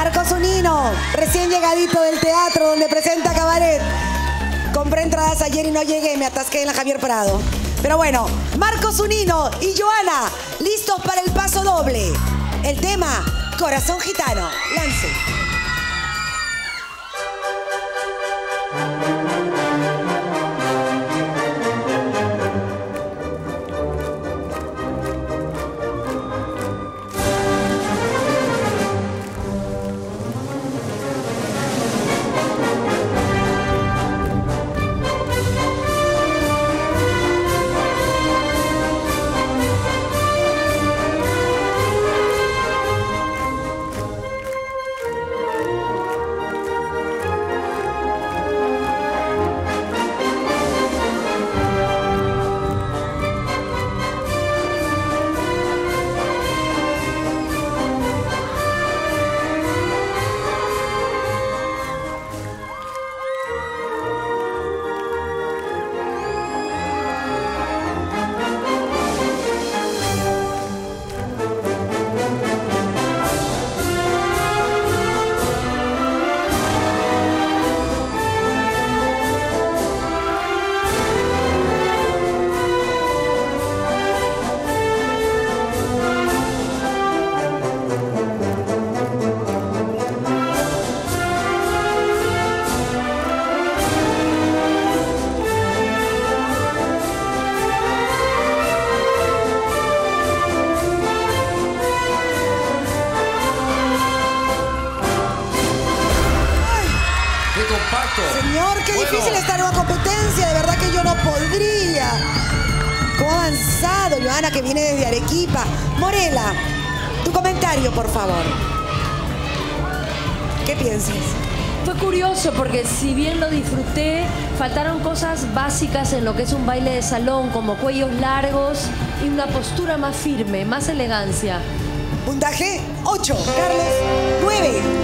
Marco Zunino, recién llegadito del teatro donde presenta Cabaret. Compré entradas ayer y no llegué, me atasqué en la Javier Prado. Pero bueno, Marco Zunino y Joana, listos para el paso doble. El tema, Corazón Gitano. Lance. Señor, qué difícil estar en una competencia, de verdad que yo no podría. ¿Cómo ha avanzado, Joana, que viene desde Arequipa? Morela, tu comentario, por favor. ¿Qué piensas? Fue curioso porque si bien lo disfruté, faltaron cosas básicas en lo que es un baile de salón, como cuellos largos y una postura más firme, más elegancia. Puntaje 8, Carlos 9.